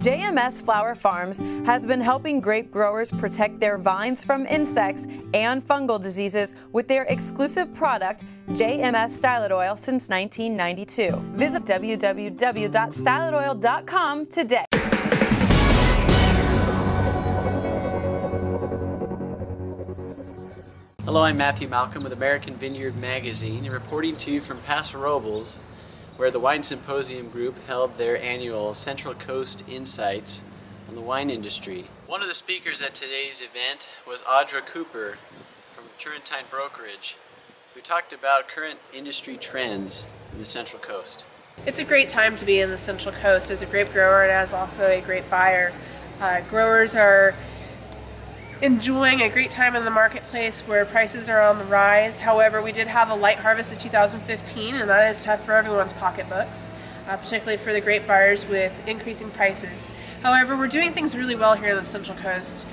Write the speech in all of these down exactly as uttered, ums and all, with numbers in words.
J M S Flower Farms has been helping grape growers protect their vines from insects and fungal diseases with their exclusive product, J M S Styloid Oil, since nineteen ninety-two. Visit w w w dot styloid oil dot com today. Hello, I'm Matthew Malcolm with American Vineyard Magazine, and reporting to you from Paso Robles, where the Wine Symposium Group held their annual Central Coast Insights on the wine industry. One of the speakers at today's event was Audra Cooper from Turrentine Brokerage, who talked about current industry trends in the Central Coast. It's a great time to be in the Central Coast as a grape grower and as also a grape buyer. Uh, growers are enjoying a great time in the marketplace where prices are on the rise. However, we did have a light harvest of two thousand fifteen, and that is tough for everyone's pocketbooks, uh, particularly for the grape buyers with increasing prices. However, we're doing things really well here on the Central Coast.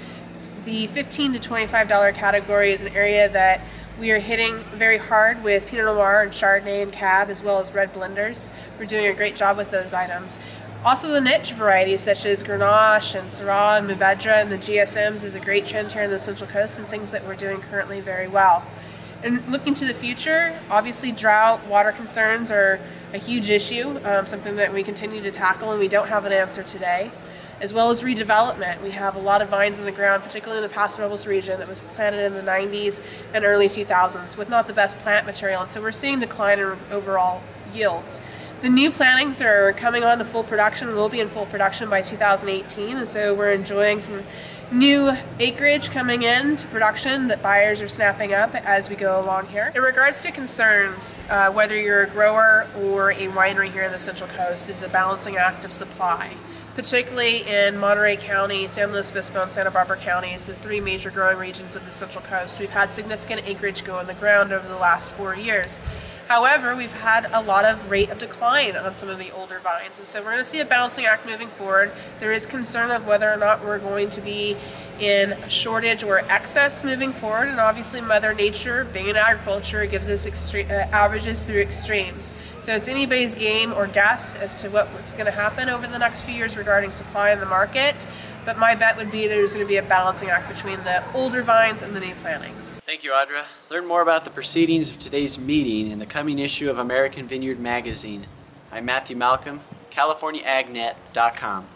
The fifteen to twenty-five dollar category is an area that we are hitting very hard with Pinot Noir and Chardonnay and Cab, as well as red blenders. We're doing a great job with those items. Also, the niche varieties such as Grenache and Syrah and Mourvedre and the G S Ms is a great trend here in the Central Coast, and things that we're doing currently very well. And looking to the future, obviously drought, water concerns are a huge issue, um, something that we continue to tackle and we don't have an answer today, as well as redevelopment. We have a lot of vines in the ground, particularly in the Paso Robles region, that was planted in the nineties and early two thousands with not the best plant material, and so we're seeing decline in overall yields. The new plantings are coming on to full production, will be in full production by two thousand eighteen, and so we're enjoying some new acreage coming in to production that buyers are snapping up as we go along here. In regards to concerns, uh, whether you're a grower or a winery here in the Central Coast, is the balancing act of supply. Particularly in Monterey County, San Luis Obispo, and Santa Barbara counties, the three major growing regions of the Central Coast, we've had significant acreage go in the ground over the last four years. However, we've had a lot of rate of decline on some of the older vines, and so we're going to see a balancing act moving forward. There is concern of whether or not we're going to be in shortage or excess moving forward, and obviously Mother Nature, being in agriculture, gives us extre- uh, averages through extremes. So it's anybody's game or guess as to what, what's going to happen over the next few years regarding supply in the market, but my bet would be there's going to be a balancing act between the older vines and the new plantings. Thank you, Audra. Learn more about the proceedings of today's meeting in the coming issue of American Vineyard Magazine. I'm Matthew Malcolm, California Ag Net dot com.